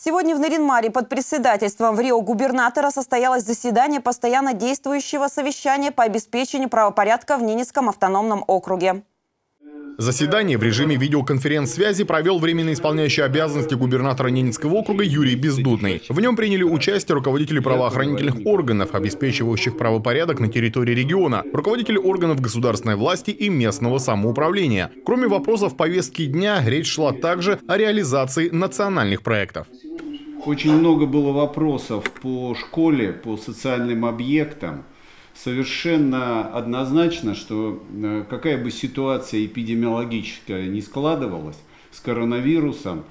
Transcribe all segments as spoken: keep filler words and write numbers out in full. Сегодня в Нарьян-Маре под председательством в Рио губернатора состоялось заседание постоянно действующего совещания по обеспечению правопорядка в Ненецком автономном округе. Заседание в режиме видеоконференц-связи провел временно исполняющий обязанности губернатора Ненецкого округа Юрий Бездудный. В нем приняли участие руководители правоохранительных органов, обеспечивающих правопорядок на территории региона, руководители органов государственной власти и местного самоуправления. Кроме вопросов повестки дня, речь шла также о реализации национальных проектов. Очень много было вопросов по школе, по социальным объектам. Совершенно однозначно, что какая бы ситуация эпидемиологическая ни складывалась с коронавирусом,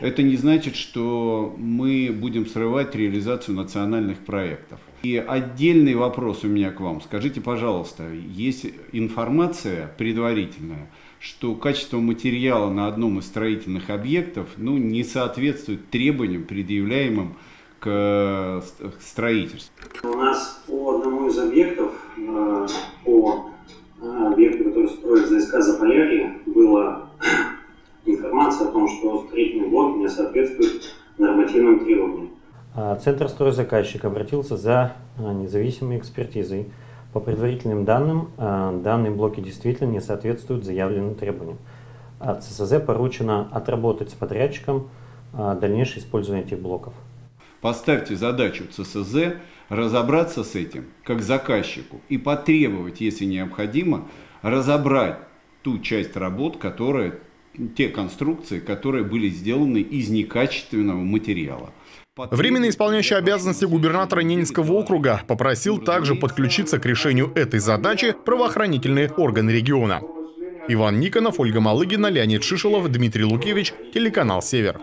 это не значит, что мы будем срывать реализацию национальных проектов. И отдельный вопрос у меня к вам. Скажите, пожалуйста, есть информация предварительная, что качество материала на одном из строительных объектов, ну, не соответствует требованиям, предъявляемым к строительству? У нас по одному из объектов, по объекту, который строится ЗСК Заполярье, была информация о том, что строительный блок не соответствует нормативным требованиям. Центр стройзаказчик обратился за независимой экспертизой. По предварительным данным, данные блоки действительно не соответствуют заявленным требованиям. ЦСЗ поручено отработать с подрядчиком дальнейшее использование этих блоков. Поставьте задачу ЦСЗ разобраться с этим как заказчику и потребовать, если необходимо, разобрать ту часть работ, которые, те конструкции, которые были сделаны из некачественного материала. Временно исполняющий обязанности губернатора Ненецкого округа попросил также подключиться к решению этой задачи правоохранительные органы региона. Иван Никонов, Ольга Малыгина, Леонид Шишелов, Дмитрий Лукевич, телеканал Север.